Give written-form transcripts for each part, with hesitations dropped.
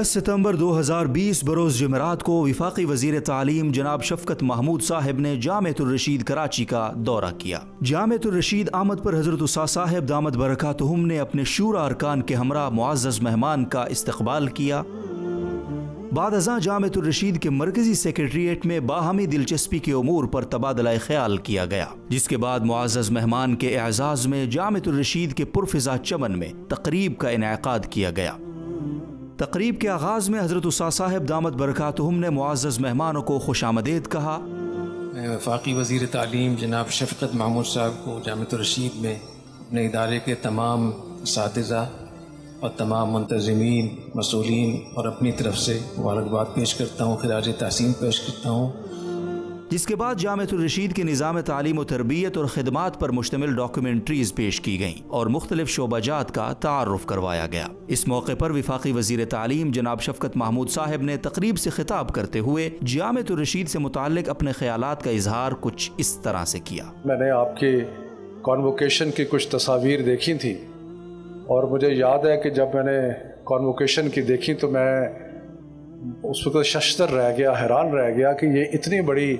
10 सितम्बर 2020 बरोज़ जुमेरात को वफाकी वज़ीर तालीम जनाब शफकत महमूद साहब ने जामिया तुर रशीद कराची का दौरा किया। जामिया तुर रशीद आमद पर हज़रत उस्ताद साहब दामद बरकातुहुम ने अपने शूरा अरकान के हमरा मुअज़्ज़ज़ मेहमान का इस्तकबाल किया। बाद अज़ां जामिया तुर रशीद के मरकज़ी सेक्रेटेरिएट में बाहमी दिलचस्पी के उमूर पर तबादला ख्याल किया गया, जिसके बाद मुअज़्ज़ज़ मेहमान के एज़ाज़ में जामिया तुर रशीद के पुरफ़िज़ा चमन में तकरीब का इनेकाद किया गया। तकरीब के आगाज़ में हज़रत उस्ताद साहब दामद बरकातुहुम ने मुअज़्ज़ज़ मेहमानों को खुशामदेद कहा। मैं वफ़ाक़ी वज़ीर तालीम जनाब शफकत महमूद साहब को जामिया तुर रशीद में अपने इदारे के तमाम असातिज़ा और तमाम मुंतज़मीन मसूलीन और अपनी तरफ से मुबारकबाद पेश करता हूँ, खिराज तहसीन पेश करता हूँ। जिसके बाद जामिया तुर रशीद के निज़ाम तालीम व तरबियत और ख़िदमात पर मुश्तमिल डॉक्यूमेंट्रीज़ पेश की गईं और मुख्तलिफ शोबाजात का तारुफ करवाया गया। इस मौके पर वफाकी वज़ीर तालीम जनाब शफकत महमूद साहब ने तकरीब से खिताब करते हुए जामिया तुर रशीद से मुताल्लिक़ अपने ख्यालात का इजहार कुछ इस तरह से किया। मैंने आपके कॉन्वोकेशन की कुछ तस्वीरें देखी थी और मुझे याद है कि जब मैंने कॉन्वोकेशन की देखी तो मैं उस वक्त शशतर रह गया, हैरान रह गया कि ये इतनी बड़ी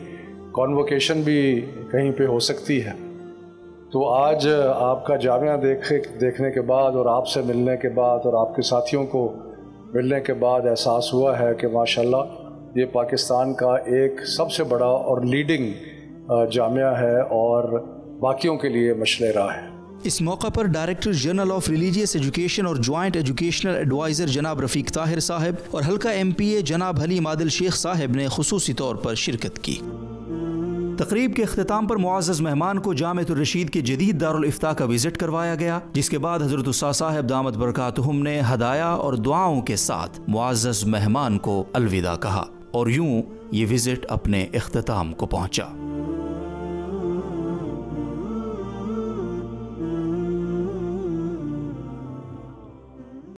कॉन्वोकेशन भी कहीं पे हो सकती है। तो आज आपका जामिया देखने के बाद और आपसे मिलने के बाद और आपके साथियों को मिलने के बाद एहसास हुआ है कि माशाल्लाह ये पाकिस्तान का एक सबसे बड़ा और लीडिंग जामिया है और बाकियों के लिए मशलेरा है। इस मौका पर director general of religious education और ज्वाइंट एजुकेशनल एडवाइज़र जनाब रफीक ताहिर साहब और हल्का MPA जनाब अली मादल शेख साहब ने खुसूसी तौर पर शिरकत की। तकरीब के अख्ताम पर मुअज़्ज़ज़ मेहमान को जामिया तुर रशीद के जदीद दारुल इफ्ता का विज़िट करवाया गया, जिसके बाद हज़रत उस्ताद साहब दामद बरकातुहुम ने हदाया और दुआओं के साथ मुअज़्ज़ज़ मेहमान को अलविदा कहा और यूँ ये विज़िट अपने अख्ताम को पहुँचा।